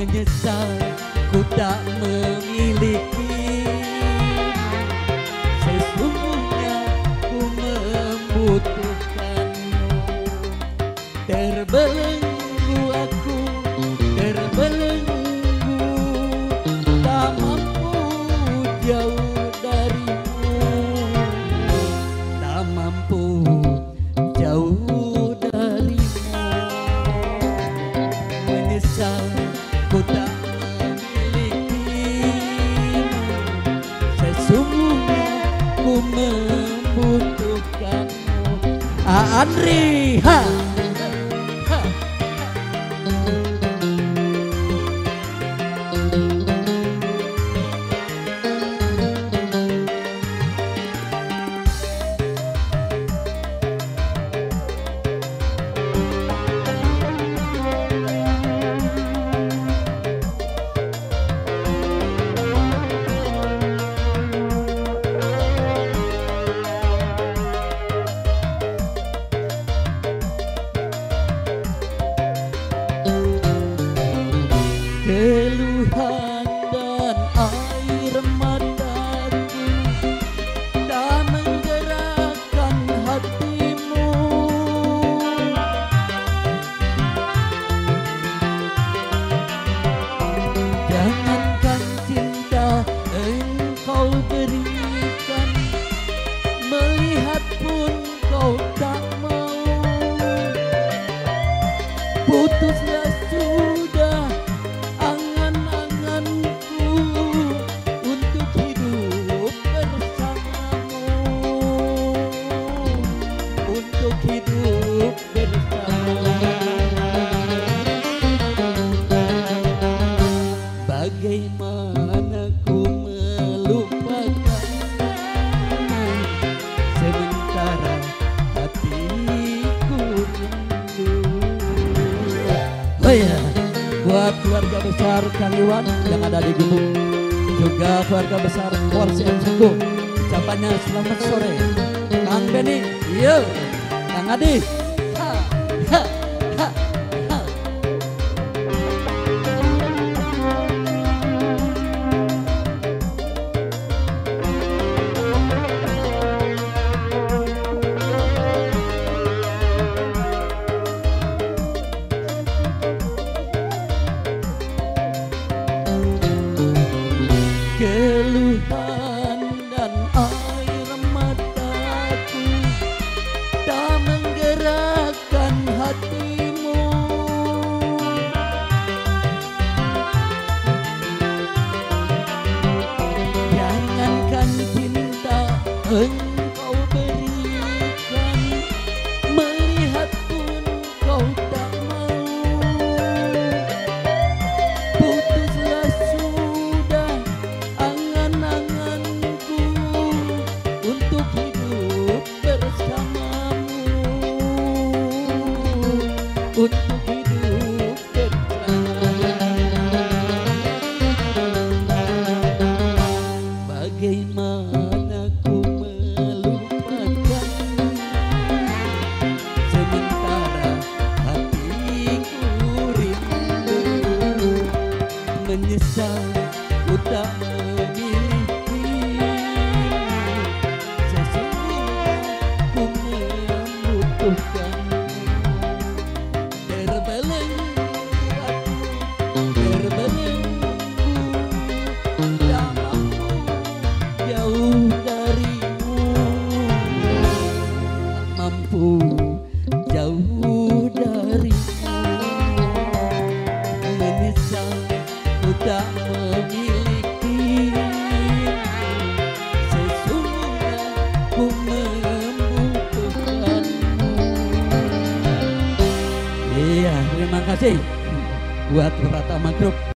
menyesal ku tak memiliki. Sesungguhnya ku membutuhkanmu. Terbelenggu aku, terbelenggu, tak mampu jauh darimu, tak mampu jauh. Ku tak memiliki. Sesungguhnya ku membutuhkanmu. Andri, ha. Keluhan dan air mataku tak menggerakkan hatimu. Jangankan cinta engkau berikan, melihat pun kau tak mau. Putuslah sudah hidup bersama. Bagaimana ku melupakanmu, sementara hatiku rindu. Oh ya, buat keluarga besar Kaliwan yang ada di Gubuk, juga keluarga besar Polres Suku, ucapannya selamat sore. Kang Beni, yo. Kang Adi, ha, ha, ha, ha. Keluhan dan air mataku tak menggerakkan hatimu. Jangankan cinta engkau berikan, melihat pun kau tak mau. Putuslah sudah angan-anganku untuk hidup bersama. Untuk hidup bersama. Bagaimana ku melupakanmu, sementara hatiku rindu. Menyesal ku tak memiliki. Sesungguhnya ku membutuhkan. Jauh darimu, menyesal ku tak memiliki. Sesungguhnya ku membutuhkanmu. Iya, terima kasih buat Pratama Group.